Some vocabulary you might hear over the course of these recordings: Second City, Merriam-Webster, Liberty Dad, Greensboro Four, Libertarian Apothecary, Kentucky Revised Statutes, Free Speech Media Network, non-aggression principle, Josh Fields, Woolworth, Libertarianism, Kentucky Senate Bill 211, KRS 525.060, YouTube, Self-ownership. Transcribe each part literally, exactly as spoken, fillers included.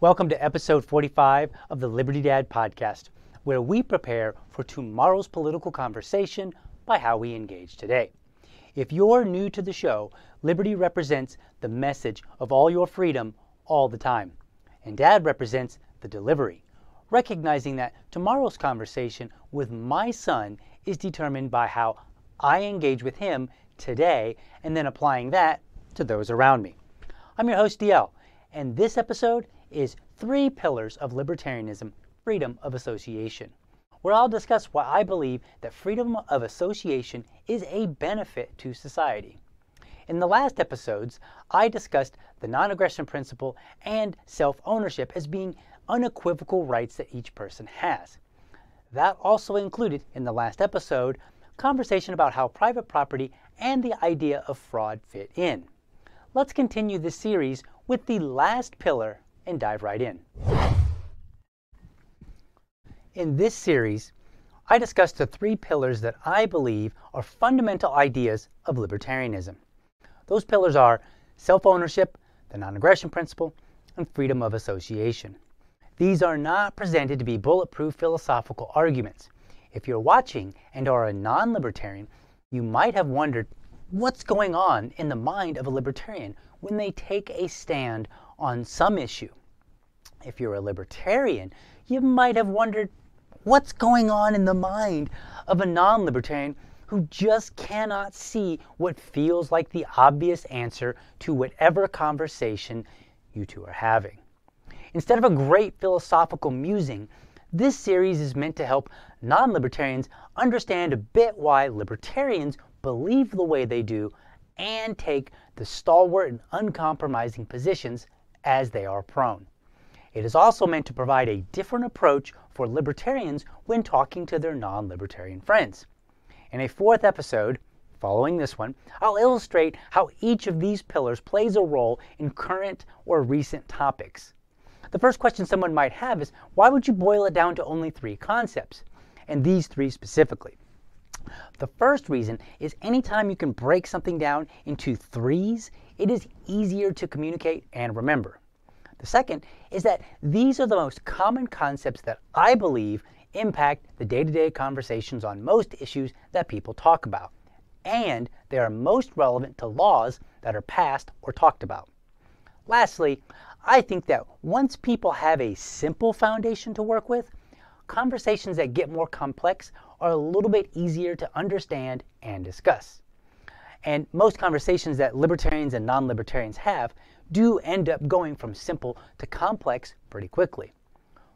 Welcome to episode forty-five of the Liberty Dad podcast, where we prepare for tomorrow's political conversation by how we engage today. If you're new to the show, Liberty represents the message of all your freedom all the time, and Dad represents the delivery, recognizing that tomorrow's conversation with my son is determined by how I engage with him today and then applying that to those around me. I'm your host, D L, and this episode is Three Pillars of Libertarianism, Freedom of Association, where I'll discuss why I believe that freedom of association is a benefit to society. In the last episodes, I discussed the non-aggression principle and self-ownership as being unequivocal rights that each person has. That also included, in the last episode, conversation about how private property and the idea of fraud fit in. Let's continue this series with the last pillar and dive right in. In this series, I discussed the three pillars that I believe are fundamental ideas of libertarianism. Those pillars are self-ownership, the non-aggression principle, and freedom of association. These are not presented to be bulletproof philosophical arguments. If you're watching and are a non-libertarian, you might have wondered what's going on in the mind of a libertarian when they take a stand on some issue. If you're a libertarian, you might have wondered what's going on in the mind of a non-libertarian who just cannot see what feels like the obvious answer to whatever conversation you two are having. Instead of a great philosophical musing, this series is meant to help non-libertarians understand a bit why libertarians believe the way they do and take the stalwart and uncompromising positions as they are prone. It is also meant to provide a different approach for libertarians when talking to their non-libertarian friends. In a fourth episode, following this one, I'll illustrate how each of these pillars plays a role in current or recent topics. The first question someone might have is, why would you boil it down to only three concepts, and these three specifically? The first reason is anytime you can break something down into threes, it is easier to communicate and remember. The second is that these are the most common concepts that I believe impact the day-to-day conversations on most issues that people talk about, and they are most relevant to laws that are passed or talked about. Lastly, I think that once people have a simple foundation to work with, conversations that get more complex are a little bit easier to understand and discuss. And most conversations that libertarians and non-libertarians have do end up going from simple to complex pretty quickly.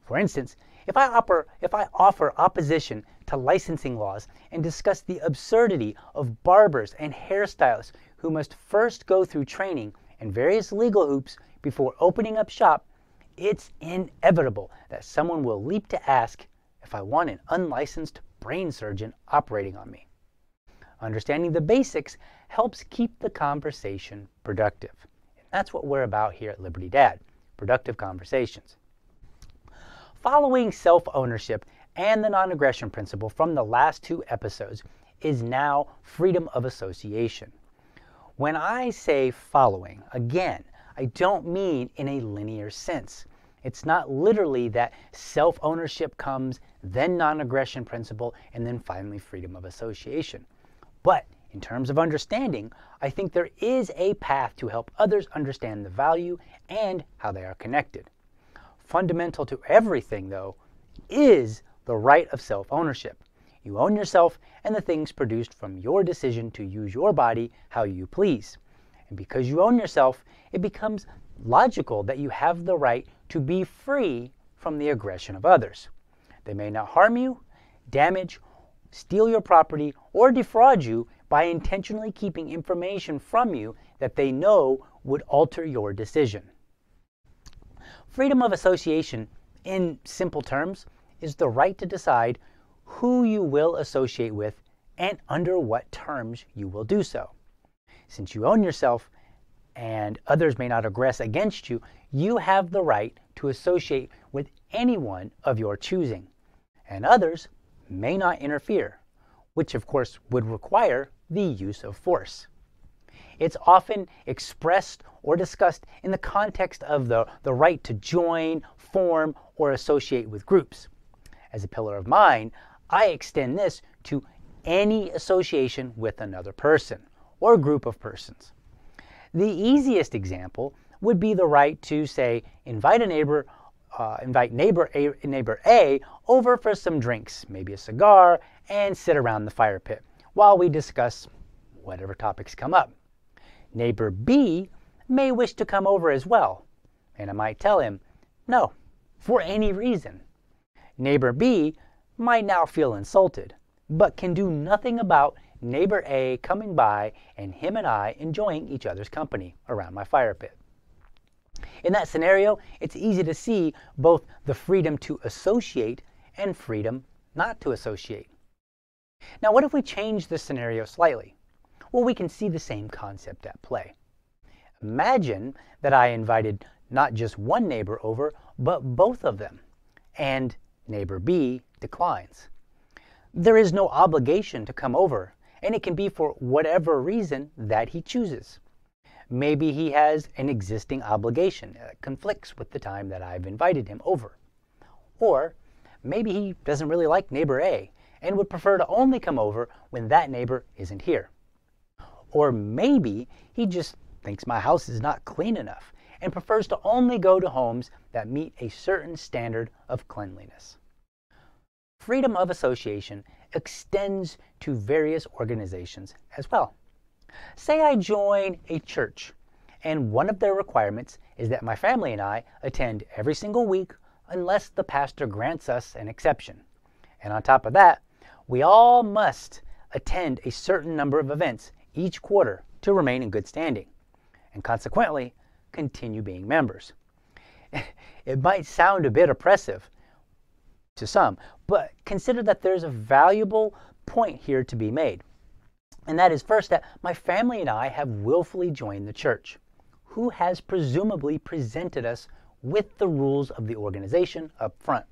For instance, if I offer, if I offer opposition to licensing laws and discuss the absurdity of barbers and hairstylists who must first go through training and various legal hoops before opening up shop, it's inevitable that someone will leap to ask if I want an unlicensed brain surgeon operating on me. Understanding the basics helps keep the conversation productive. And that's what we're about here at Liberty Dad, productive conversations. Following self-ownership and the non-aggression principle from the last two episodes is now freedom of association. When I say following, again, I don't mean in a linear sense. It's not literally that self-ownership comes, then non-aggression principle, and then finally freedom of association. But in terms of understanding, I think there is a path to help others understand the value and how they are connected. Fundamental to everything, though, is the right of self-ownership. You own yourself and the things produced from your decision to use your body how you please. And because you own yourself, it becomes logical that you have the right to be free from the aggression of others. They may not harm you, damage, steal your property, or defraud you by intentionally keeping information from you that they know would alter your decision. Freedom of association, in simple terms, is the right to decide who you will associate with and under what terms you will do so. Since you own yourself and others may not aggress against you, you have the right to associate with anyone of your choosing, and others may not interfere, which of course would require the use of force. It's often expressed or discussed in the context of the, the right to join, form, or associate with groups. As a pillar of mine, I extend this to any association with another person or group of persons. The easiest example would be the right to, say, invite a neighbor, uh, invite neighbor a, neighbor A over for some drinks, maybe a cigar, and sit around the fire pit while we discuss whatever topics come up. Neighbor B may wish to come over as well, and I might tell him no, for any reason. Neighbor B might now feel insulted, but can do nothing about neighbor A coming by and him and I enjoying each other's company around my fire pit. In that scenario, it's easy to see both the freedom to associate and freedom not to associate. Now, what if we change the scenario slightly? Well, we can see the same concept at play. Imagine that I invited not just one neighbor over, but both of them, and neighbor B declines. There is no obligation to come over, and it can be for whatever reason that he chooses. Maybe he has an existing obligation that conflicts with the time that I've invited him over. Or maybe he doesn't really like neighbor A and would prefer to only come over when that neighbor isn't here. Or maybe he just thinks my house is not clean enough and prefers to only go to homes that meet a certain standard of cleanliness. Freedom of association extends to various organizations as well. Say I join a church, and one of their requirements is that my family and I attend every single week unless the pastor grants us an exception. And on top of that, we all must attend a certain number of events each quarter to remain in good standing, and consequently, continue being members. It might sound a bit oppressive to some, but consider that there's a valuable point here to be made. And that is, first, that my family and I have willfully joined the church, who has presumably presented us with the rules of the organization up front.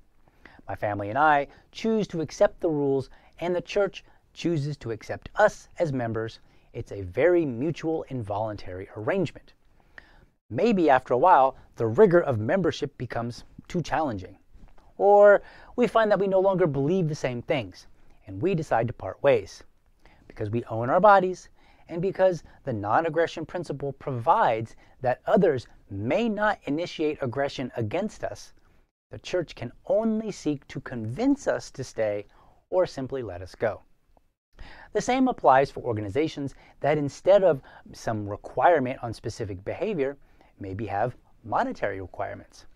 My family and I choose to accept the rules, and the church chooses to accept us as members. It's a very mutual and voluntary arrangement. Maybe after a while, the rigor of membership becomes too challenging. Or we find that we no longer believe the same things, and we decide to part ways. Because we own our bodies, and because the non-aggression principle provides that others may not initiate aggression against us, the church can only seek to convince us to stay or simply let us go. The same applies for organizations that, instead of some requirement on specific behavior, maybe have monetary requirements.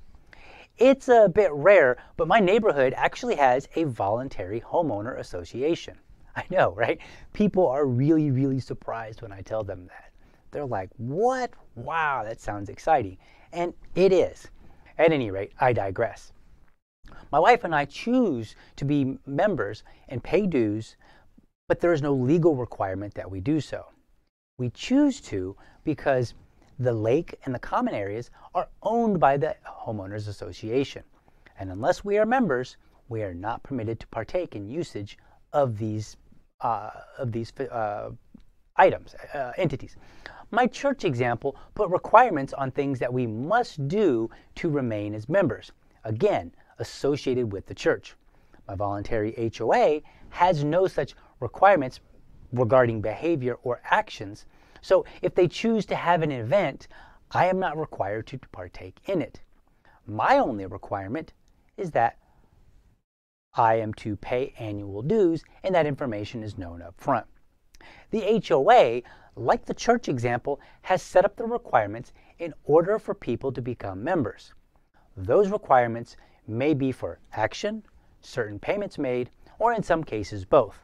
It's a bit rare, but my neighborhood actually has a voluntary homeowner association. I know, right? People are really, really surprised when I tell them that. They're like, what? Wow, that sounds exciting. And it is. At any rate, I digress. My wife and I choose to be members and pay dues, but there is no legal requirement that we do so. We choose to because the lake and the common areas are owned by the homeowners association, and unless we are members, we are not permitted to partake in usage of these uh, of these uh, items uh, entities. My church example put requirements on things that we must do to remain as members, again associated with the church. My voluntary H O A has no such requirements regarding behavior or actions. So if they choose to have an event, I am not required to partake in it. My only requirement is that I am to pay annual dues, and that information is known up front. The H O A, like the church example, has set up the requirements in order for people to become members. Those requirements may be for action, certain payments made, or in some cases both.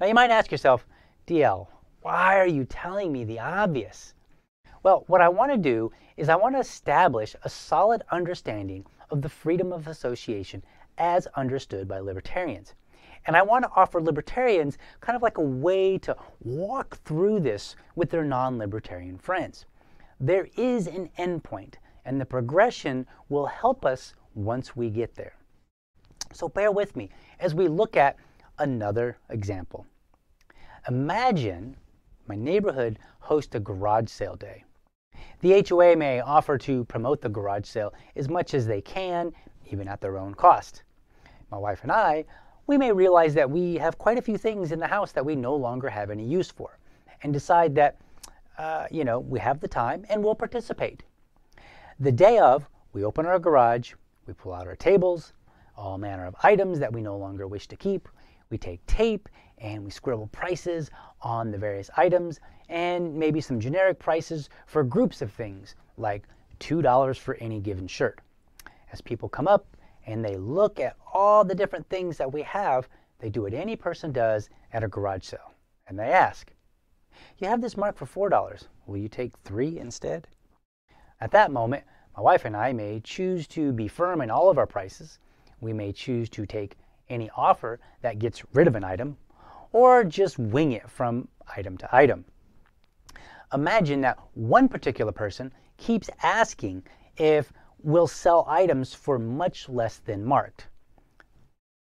Now you might ask yourself, D L, why are you telling me the obvious? Well, what I want to do is I want to establish a solid understanding of the freedom of association as understood by libertarians. And I want to offer libertarians kind of like a way to walk through this with their non-libertarian friends. There is an endpoint, and the progression will help us once we get there. So bear with me as we look at another example. Imagine my neighborhood hosts a garage sale day. The H O A may offer to promote the garage sale as much as they can, even at their own cost. My wife and I, we may realize that we have quite a few things in the house that we no longer have any use for, and decide that, uh, you know, we have the time and we'll participate. The day of, we open our garage, we pull out our tables, all manner of items that we no longer wish to keep. We take tape and we scribble prices on the various items and maybe some generic prices for groups of things, like two dollars for any given shirt. As people come up and they look at all the different things that we have, they do what any person does at a garage sale, and they ask, "You have this mark for four dollars. Will you take three instead?" At that moment, my wife and I may choose to be firm in all of our prices. We may choose to take any offer that gets rid of an item, or just wing it from item to item. Imagine that one particular person keeps asking if we'll sell items for much less than marked.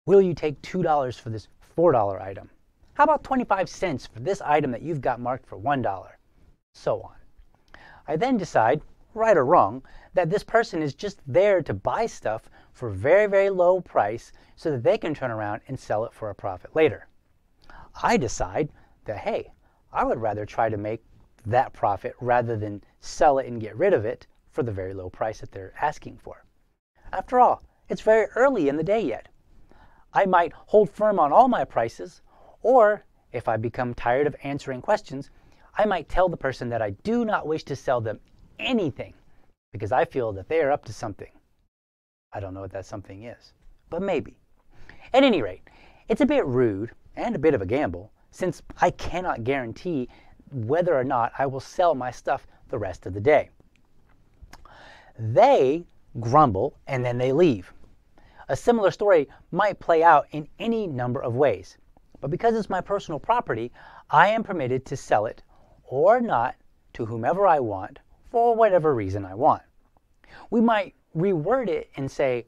Will you take two dollars for this four dollar item? How about twenty-five cents for this item that you've got marked for one dollar? So on. I then decide, right or wrong, that this person is just there to buy stuff for very, very low price so that they can turn around and sell it for a profit later. I decide that, hey, I would rather try to make that profit rather than sell it and get rid of it for the very low price that they're asking for. After all, it's very early in the day yet. I might hold firm on all my prices, or if I become tired of answering questions, I might tell the person that I do not wish to sell them anything because I feel that they are up to something. I don't know what that something is, but maybe. At any rate, it's a bit rude and a bit of a gamble, since I cannot guarantee whether or not I will sell my stuff the rest of the day. They grumble and then they leave. A similar story might play out in any number of ways, but because it's my personal property, I am permitted to sell it or not to whomever I want for whatever reason I want. We might reword it and say,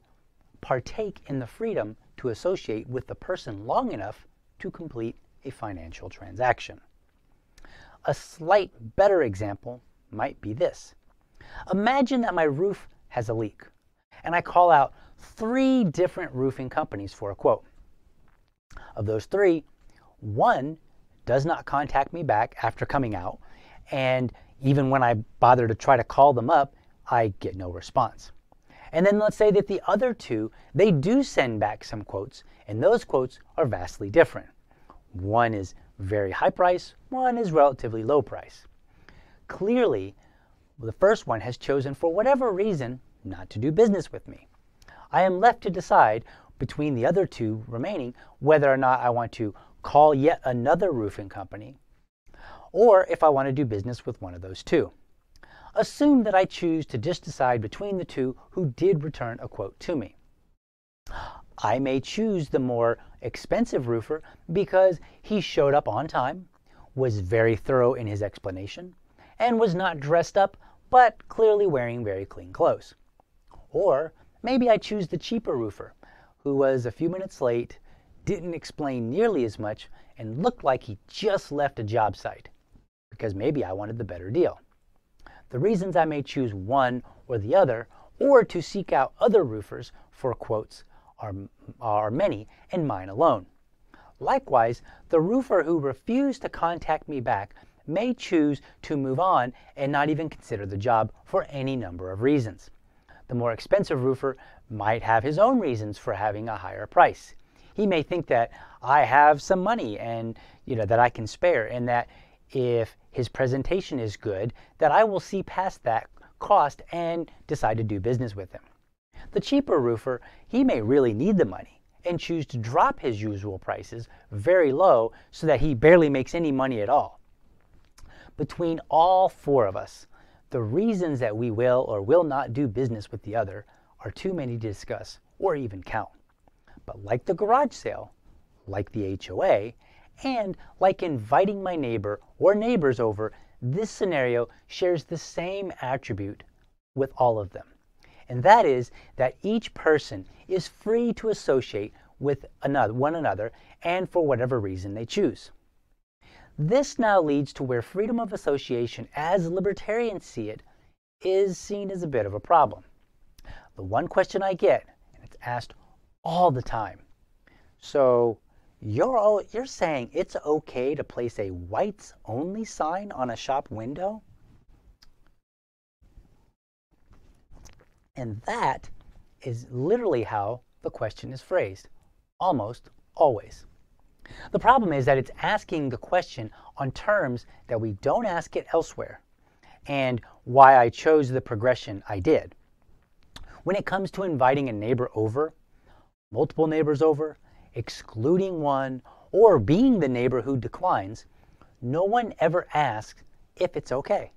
partake in the freedom to associate with the person long enough to complete a financial transaction. A slight better example might be this. Imagine that my roof has a leak, and I call out three different roofing companies for a quote. Of those three, one does not contact me back after coming out, and even when I bother to try to call them up, I get no response. And then let's say that the other two, they do send back some quotes, and those quotes are vastly different. One is very high price, one is relatively low price. Clearly, the first one has chosen, for whatever reason, not to do business with me. I am left to decide between the other two remaining whether or not I want to call yet another roofing company, or if I want to do business with one of those two. Assume that I choose to just decide between the two who did return a quote to me. I may choose the more expensive roofer because he showed up on time, was very thorough in his explanation, and was not dressed up, but clearly wearing very clean clothes. Or maybe I choose the cheaper roofer, who was a few minutes late, didn't explain nearly as much, and looked like he just left a job site, because maybe I wanted the better deal. The reasons I may choose one or the other, or to seek out other roofers for quotes, are, are many and mine alone. Likewise, the roofer who refused to contact me back may choose to move on and not even consider the job for any number of reasons. The more expensive roofer might have his own reasons for having a higher price. He may think that I have some money and, you know, that I can spare, and that if his presentation is good, that I will see past that cost and decide to do business with him. The cheaper roofer, he may really need the money and choose to drop his usual prices very low so that he barely makes any money at all. Between all four of us, the reasons that we will or will not do business with the other are too many to discuss or even count. But like the garage sale, like the H O A, and like inviting my neighbor or neighbors over, this scenario shares the same attribute with all of them. And that is that each person is free to associate with another, one another, and for whatever reason they choose. This now leads to where freedom of association, as libertarians see it, is seen as a bit of a problem. The one question I get, and it's asked all the time, so you're, all, you're saying it's okay to place a whites only sign on a shop window? And that is literally how the question is phrased, almost always. The problem is that it's asking the question on terms that we don't ask it elsewhere, and why I chose the progression I did. When it comes to inviting a neighbor over, multiple neighbors over, excluding one, or being the neighbor who declines, no one ever asks if it's okay.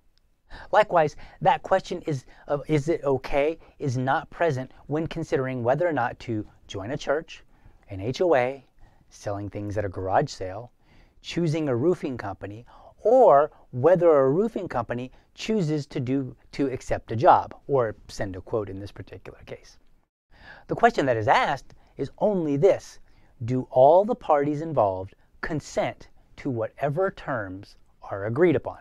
Likewise, that question is, uh, is it okay, is not present when considering whether or not to join a church, an H O A, selling things at a garage sale, choosing a roofing company, or whether a roofing company chooses to do to accept a job or send a quote in this particular case. The question that is asked is only this: do all the parties involved consent to whatever terms are agreed upon?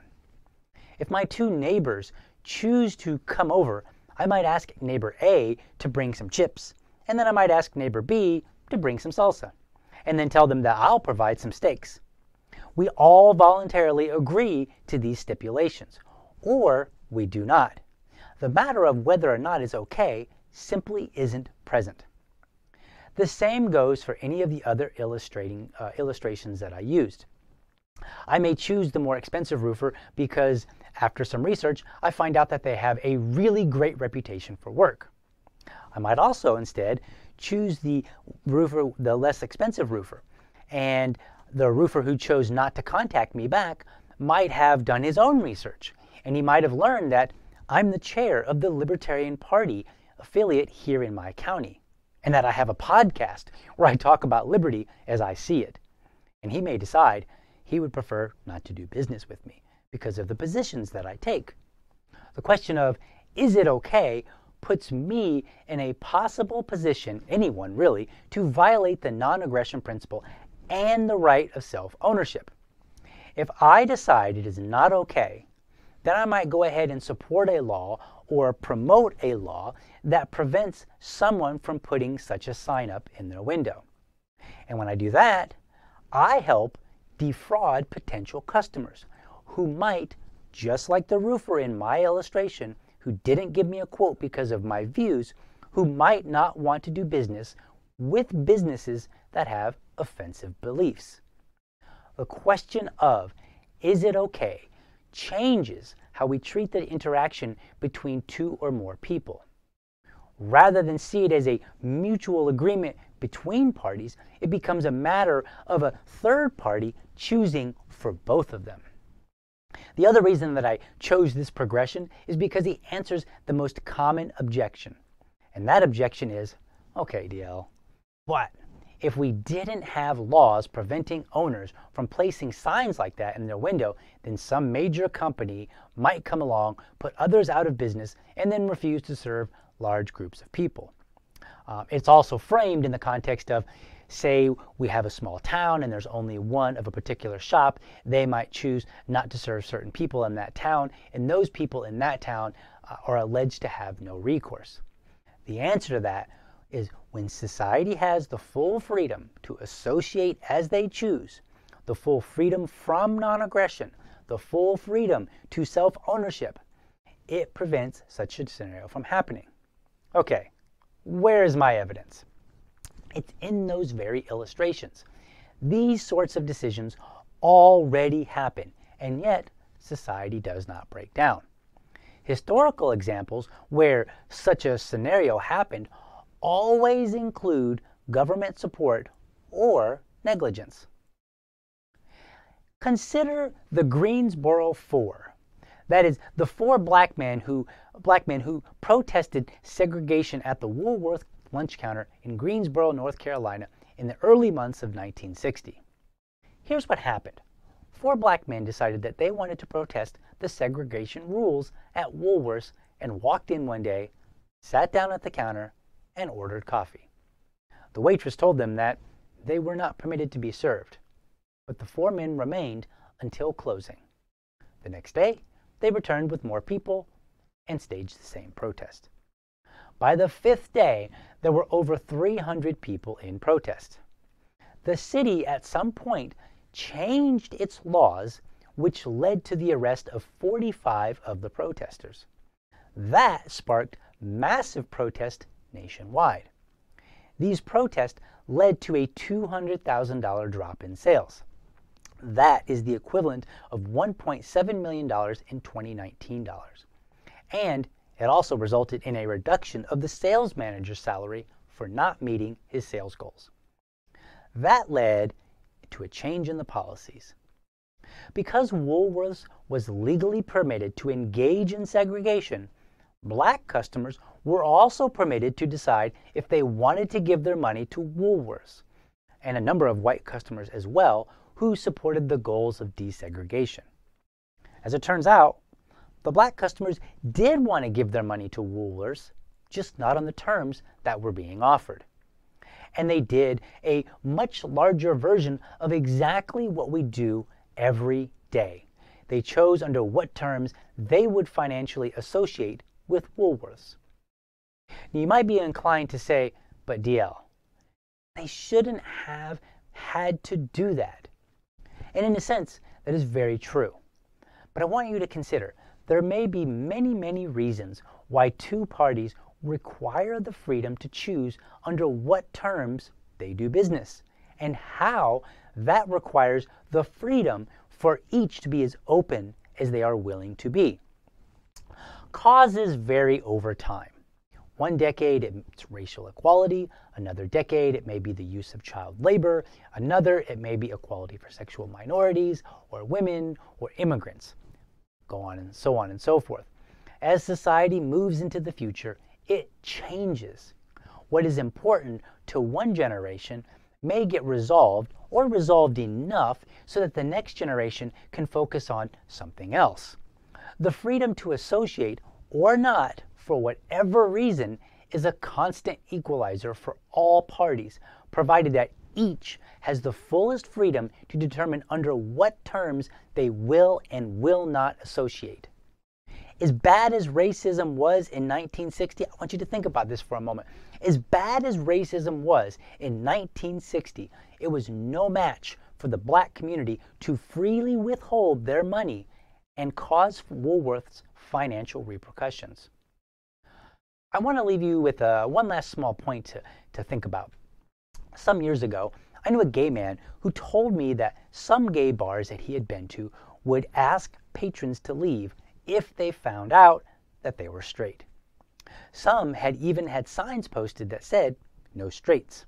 If my two neighbors choose to come over, I might ask neighbor A to bring some chips, and then I might ask neighbor B to bring some salsa, and then tell them that I'll provide some steaks. We all voluntarily agree to these stipulations, or we do not. The matter of whether or not it's okay simply isn't present. The same goes for any of the other illustrating, uh, illustrations that I used. I may choose the more expensive roofer because after some research, I find out that they have a really great reputation for work. I might also instead choose the roofer, the less expensive roofer, and the roofer who chose not to contact me back might have done his own research, and he might have learned that I'm the chair of the Libertarian Party affiliate here in my county, and that I have a podcast where I talk about liberty as I see it. And he may decide he would prefer not to do business with me because of the positions that I take. The question of, is it okay, puts me in a possible position, anyone really, to violate the non-aggression principle and the right of self-ownership. If I decide it is not okay, then I might go ahead and support a law or promote a law that prevents someone from putting such a sign up in their window. And when I do that, I help defraud potential customers who might, just like the roofer in my illustration who didn't give me a quote because of my views, who might not want to do business with businesses that have offensive beliefs. The question of, is it okay, changes how we treat the interaction between two or more people. Rather than see it as a mutual agreement between parties, it becomes a matter of a third party choosing for both of them. The other reason that I chose this progression is because it answers the most common objection. And that objection is, okay, D L, but if we didn't have laws preventing owners from placing signs like that in their window, then some major company might come along, put others out of business, and then refuse to serve large groups of people. Uh, it's also framed in the context of, say we have a small town and there's only one of a particular shop, they might choose not to serve certain people in that town, and those people in that town uh, are alleged to have no recourse. The answer to that is, when society has the full freedom to associate as they choose, the full freedom from non-aggression, the full freedom to self-ownership, it prevents such a scenario from happening. Okay, where is my evidence? It's in those very illustrations. These sorts of decisions already happen, and yet society does not break down. Historical examples where such a scenario happened always include government support or negligence. Consider the Greensboro Four. That is, the four black men who, black men who protested segregation at the Woolworth lunch counter in Greensboro, North Carolina in the early months of nineteen sixty. Here's what happened. Four black men decided that they wanted to protest the segregation rules at Woolworth's and walked in one day, sat down at the counter, and ordered coffee. The waitress told them that they were not permitted to be served, but the four men remained until closing. The next day, they returned with more people and staged the same protest. By the fifth day, there were over three hundred people in protest. The city at some point changed its laws, which led to the arrest of forty-five of the protesters. That sparked massive protest nationwide. These protests led to a two hundred thousand dollar drop in sales. That is the equivalent of one point seven million dollars in twenty nineteen dollars. And it also resulted in a reduction of the sales manager's salary for not meeting his sales goals. That led to a change in the policies. Because Woolworths was legally permitted to engage in segregation, black customers were also permitted to decide if they wanted to give their money to Woolworths, and a number of white customers as well who supported the goals of desegregation. As it turns out, the black customers did want to give their money to Woolworths, just not on the terms that were being offered. And they did a much larger version of exactly what we do every day. They chose under what terms they would financially associate with Woolworths. Now, you might be inclined to say, but D L, they shouldn't have had to do that. And in a sense, that is very true. But I want you to consider there may be many, many reasons why two parties require the freedom to choose under what terms they do business, and how that requires the freedom for each to be as open as they are willing to be. Causes vary over time. One decade it's racial equality, another decade it may be the use of child labor, another it may be equality for sexual minorities or women or immigrants, go on and so on and so forth. As society moves into the future, it changes. What is important to one generation may get resolved or resolved enough so that the next generation can focus on something else. The freedom to associate or not, for whatever reason, is a constant equalizer for all parties, provided that each has the fullest freedom to determine under what terms they will and will not associate. As bad as racism was in nineteen sixty, I want you to think about this for a moment. As bad as racism was in nineteen sixty, it was no match for the black community to freely withhold their money and cause Woolworth's financial repercussions. I want to leave you with uh, one last small point to, to think about. Some years ago, I knew a gay man who told me that some gay bars that he had been to would ask patrons to leave if they found out that they were straight. Some had even had signs posted that said, "No straights."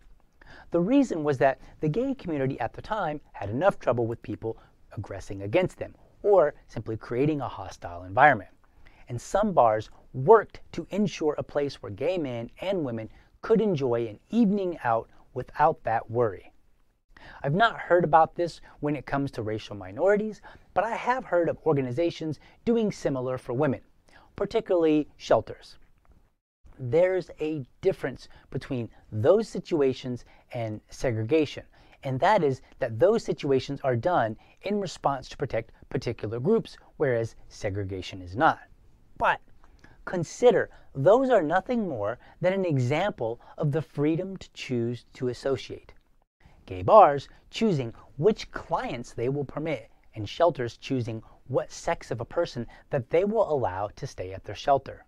The reason was that the gay community at the time had enough trouble with people aggressing against them or simply creating a hostile environment. And some bars worked to ensure a place where gay men and women could enjoy an evening out without that worry. I've not heard about this when it comes to racial minorities, but I have heard of organizations doing similar for women, particularly shelters. There's a difference between those situations and segregation, and that is that those situations are done in response to protect particular groups, whereas segregation is not. But consider, those are nothing more than an example of the freedom to choose to associate. Gay bars choosing which clients they will permit, and shelters choosing what sex of a person that they will allow to stay at their shelter.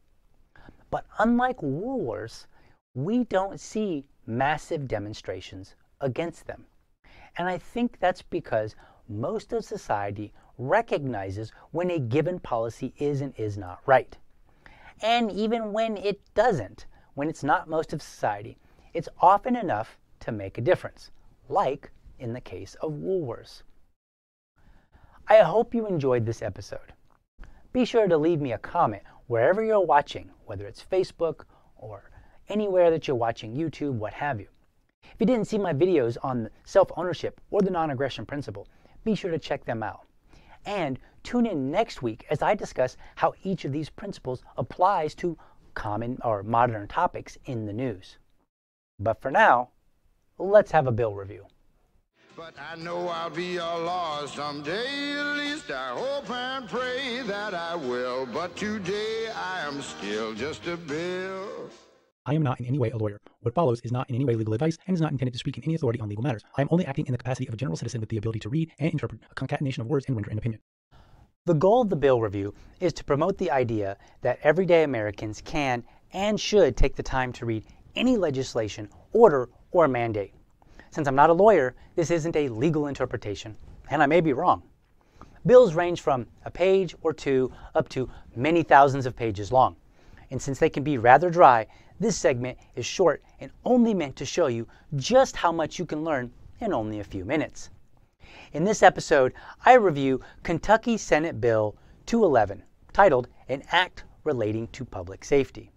But unlike Woolworths, we don't see massive demonstrations against them. And I think that's because most of society recognizes when a given policy is and is not right. And even when it doesn't, when it's not most of society, it's often enough to make a difference, like in the case of Woolworths. I hope you enjoyed this episode. Be sure to leave me a comment wherever you're watching, whether it's Facebook or anywhere that you're watching, YouTube, what have you. If you didn't see my videos on self-ownership or the non-aggression principle, be sure to check them out. And tune in next week as I discuss how each of these principles applies to common or modern topics in the news. But for now, let's have a bill review. But I know I'll be a law someday, at least I hope and pray that I will. But today I am still just a bill. I am not in any way a lawyer. What follows is not in any way legal advice and is not intended to speak in any authority on legal matters. I am only acting in the capacity of a general citizen with the ability to read and interpret a concatenation of words and render an opinion. The goal of the bill review is to promote the idea that everyday Americans can and should take the time to read any legislation, order, or mandate. Since I'm not a lawyer, this isn't a legal interpretation, and I may be wrong. Bills range from a page or two up to many thousands of pages long. And since they can be rather dry, this segment is short and only meant to show you just how much you can learn in only a few minutes. In this episode, I review Kentucky Senate Bill two eleven, titled An Act Relating to Public Safety.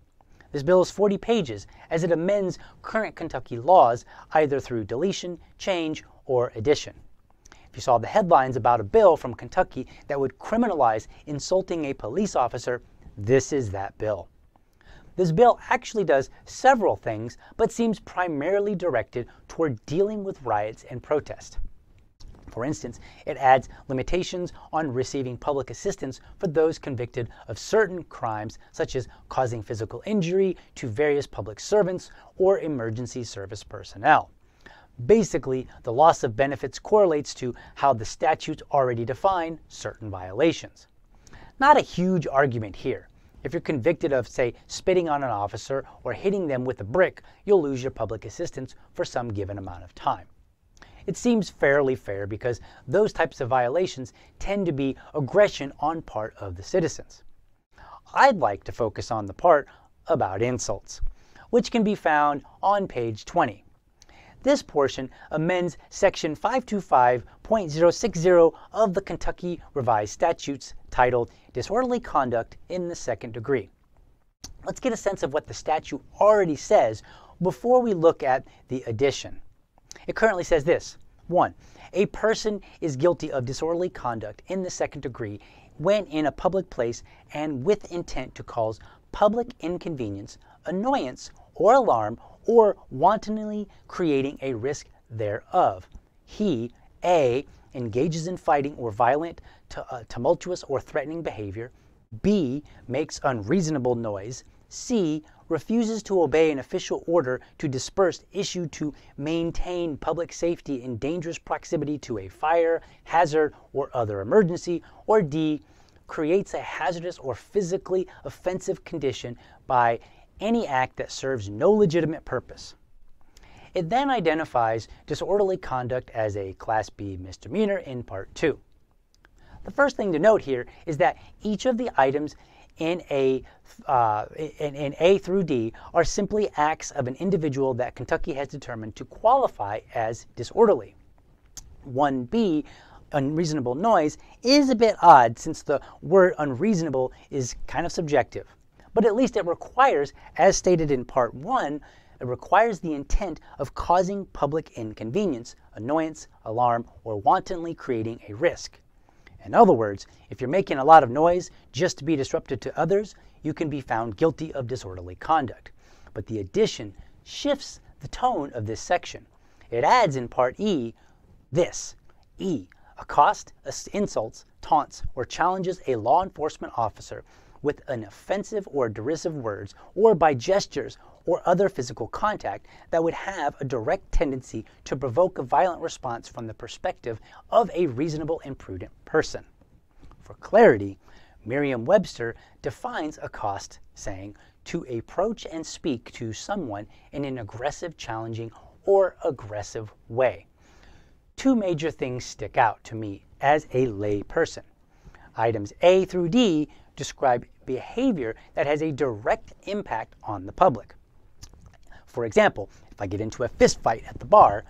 This bill is forty pages as it amends current Kentucky laws either through deletion, change, or addition. If you saw the headlines about a bill from Kentucky that would criminalize insulting a police officer, this is that bill. This bill actually does several things, but seems primarily directed toward dealing with riots and protest. For instance, it adds limitations on receiving public assistance for those convicted of certain crimes, such as causing physical injury to various public servants or emergency service personnel. Basically, the loss of benefits correlates to how the statutes already define certain violations. Not a huge argument here. If you're convicted of, say, spitting on an officer or hitting them with a brick, you'll lose your public assistance for some given amount of time. It seems fairly fair because those types of violations tend to be aggression on part of the citizens. I'd like to focus on the part about insults, which can be found on page twenty. This portion amends section five two five point zero six zero of the Kentucky Revised Statutes titled Disorderly Conduct in the Second Degree. Let's get a sense of what the statute already says before we look at the addition. It currently says this. One, a person is guilty of disorderly conduct in the second degree when in a public place and with intent to cause public inconvenience, annoyance, or alarm, or wantonly creating a risk thereof. He, A, engages in fighting or violent, tumultuous, or threatening behavior. B, makes unreasonable noise. C, refuses to obey an official order to disperse issued to maintain public safety in dangerous proximity to a fire, hazard, or other emergency, or D, creates a hazardous or physically offensive condition by any act that serves no legitimate purpose. It then identifies disorderly conduct as a Class B misdemeanor in Part two. The first thing to note here is that each of the items In A, uh, in, in A through D are simply acts of an individual that Kentucky has determined to qualify as disorderly. one B, unreasonable noise, is a bit odd since the word unreasonable is kind of subjective. But at least it requires, as stated in Part one, it requires the intent of causing public inconvenience, annoyance, alarm, or wantonly creating a risk. In other words, if you're making a lot of noise just to be disruptive to others, you can be found guilty of disorderly conduct. But the addition shifts the tone of this section. It adds in Part E this. E, accosts, insults, taunts, or challenges a law enforcement officer with an offensive or derisive words or by gestures or other physical contact that would have a direct tendency to provoke a violent response from the perspective of a reasonable and prudent person. For clarity, Merriam-Webster defines accost, saying, to approach and speak to someone in an aggressive, challenging, or aggressive way. Two major things stick out to me as a lay person. Items A through D describe behavior that has a direct impact on the public. For example, if I get into a fist fight at the bar,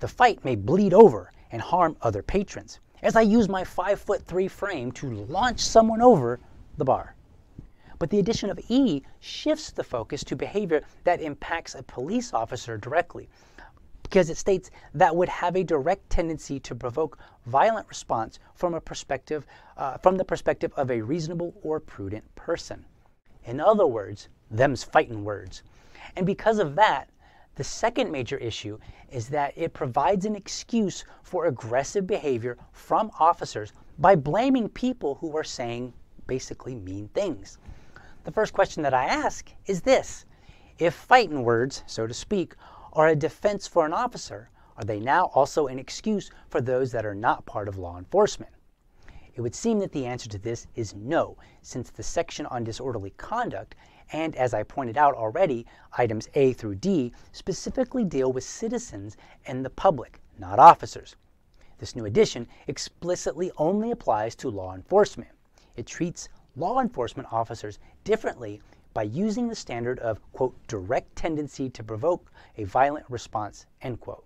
the fight may bleed over and harm other patrons as I use my five foot three frame to launch someone over the bar. But the addition of E shifts the focus to behavior that impacts a police officer directly, because it states that would have a direct tendency to provoke violent response from a perspective, uh, from the perspective of a reasonable or prudent person. In other words, them's fightin' words. And because of that, The second major issue is that it provides an excuse for aggressive behavior from officers by blaming people who are saying basically mean things. The first question that I ask is this: if fighting words, so to speak, are a defense for an officer, are they now also an excuse for those that are not part of law enforcement? It would seem that the answer to this is no, since the section on disorderly conduct, and as I pointed out already, items A through D, specifically deal with citizens and the public, not officers. This new addition explicitly only applies to law enforcement. It treats law enforcement officers differently by using the standard of, quote, direct tendency to provoke a violent response, end quote,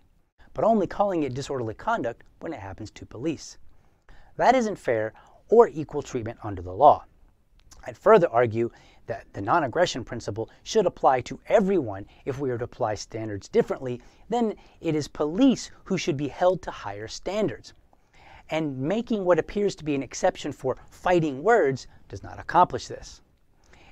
but only calling it disorderly conduct when it happens to police. That isn't fair or equal treatment under the law. I'd further argue that the non-aggression principle should apply to everyone if we are to apply standards differently, then it is police who should be held to higher standards. And making what appears to be an exception for fighting words does not accomplish this.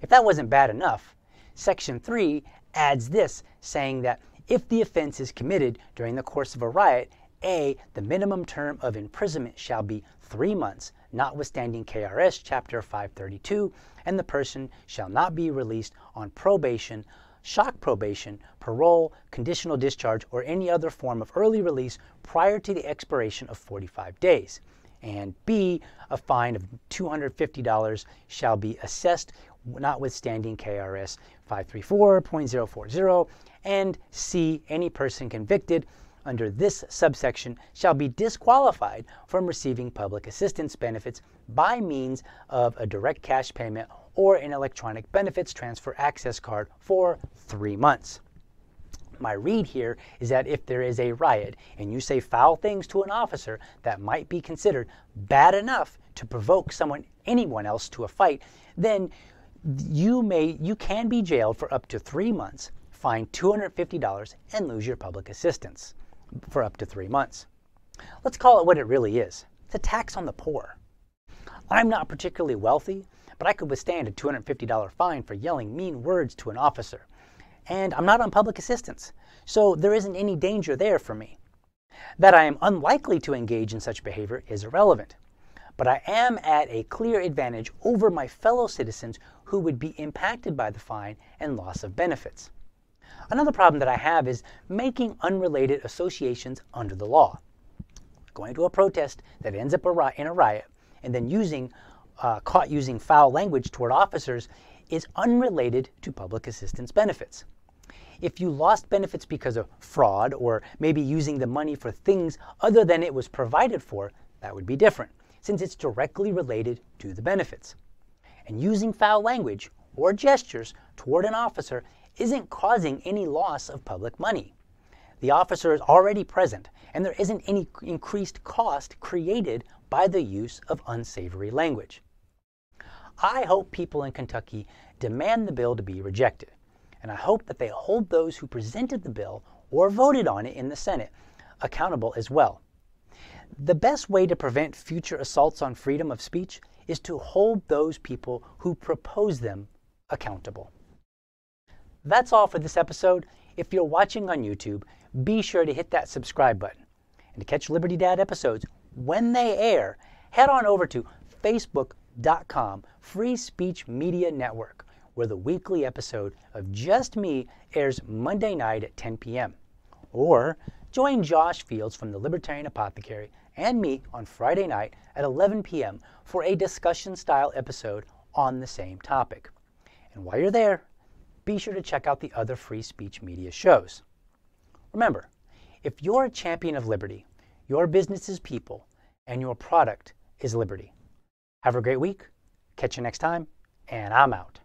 If that wasn't bad enough, Section three adds this, saying that if the offense is committed during the course of a riot, A, the minimum term of imprisonment shall be three months, notwithstanding K R S Chapter five thirty-two, and the person shall not be released on probation, shock probation, parole, conditional discharge, or any other form of early release prior to the expiration of forty-five days. And B, a fine of two hundred fifty dollars shall be assessed, notwithstanding K R S five thirty-four point zero four zero, and C, any person convicted under this subsection shall be disqualified from receiving public assistance benefits by means of a direct cash payment or an electronic benefits transfer access card for three months. My read here is that if there is a riot and you say foul things to an officer that might be considered bad enough to provoke someone, anyone else to a fight, then You may, you can be jailed for up to three months, fined two hundred fifty dollars, and lose your public assistance for up to three months. Let's call it what it really is. It's a tax on the poor. I'm not particularly wealthy, but I could withstand a two hundred fifty dollar fine for yelling mean words to an officer. And I'm not on public assistance, so there isn't any danger there for me. That I am unlikely to engage in such behavior is irrelevant, but I am at a clear advantage over my fellow citizens who would be impacted by the fine and loss of benefits. Another problem that I have is making unrelated associations under the law. Going to a protest that ends up in a riot and then using, uh, caught using foul language toward officers is unrelated to public assistance benefits. If you lost benefits because of fraud or maybe using the money for things other than it was provided for, that would be different, since it's directly related to the benefits. And using foul language or gestures toward an officer isn't causing any loss of public money. The officer is already present, and there isn't any increased cost created by the use of unsavory language. I hope people in Kentucky demand the bill to be rejected, and I hope that they hold those who presented the bill or voted on it in the Senate accountable as well. The best way to prevent future assaults on freedom of speech is to hold those people who propose them accountable. That's all for this episode. If you're watching on YouTube, be sure to hit that subscribe button. And to catch Liberty Dad episodes when they air, head on over to facebook dot com Free Speech Media Network, where the weekly episode of Just Me airs Monday night at ten p m Or join Josh Fields from the Libertarian Apothecary and me on Friday night at eleven p m for a discussion-style episode on the same topic. And while you're there, be sure to check out the other Free Speech Media shows. Remember, if you're a champion of liberty, your business is people, and your product is liberty. Have a great week, catch you next time, and I'm out.